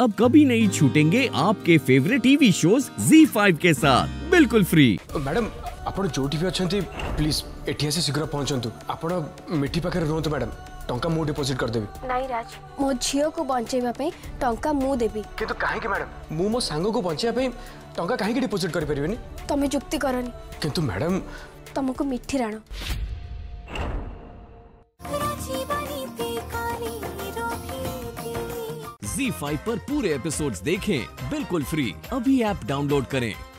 अब कभी नहीं छूटेंगे आपके फेवरेट टीवी शोज Z5 के साथ बिल्कुल फ्री। मैडम आपण जोटी भी अछंती प्लीज एठी से शीघ्र पहुंचंतु। आपण मिठी पाखरे रहंतु मैडम, टंका मु डिपॉजिट कर देबी। नाही राज, मो झियो को बंचेबा पे टंका मु देबी। किंतु काहे के मैडम, मु मो सांगो को बंचेबा पे टंका काहे के डिपॉजिट कर परिबेनी? तमे जुक्ति करनी। किंतु मैडम तमको मिठी राणो Z5 पर पूरे एपिसोड्स देखें बिल्कुल फ्री। अभी ऐप डाउनलोड करें।